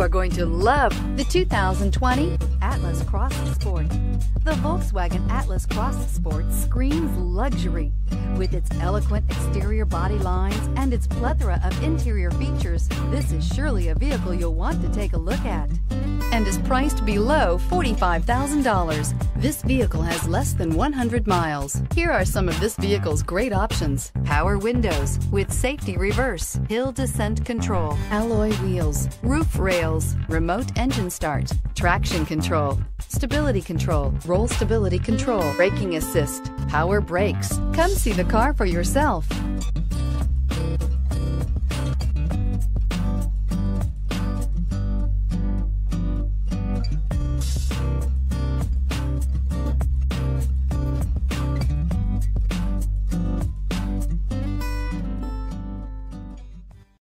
You are going to love the 2020 Atlas Cross Sport. The Volkswagen Atlas Cross Sport screams luxury. With its eloquent exterior body lines and its plethora of interior features, this is surely a vehicle you'll want to take a look at, and is priced below $45,000. This vehicle has less than 100 miles. Here are some of this vehicle's great options: power windows with safety reverse, hill descent control, alloy wheels, roof rails, remote engine start, traction control, stability control, roll stability control, braking assist, power brakes. Come see the car for yourself.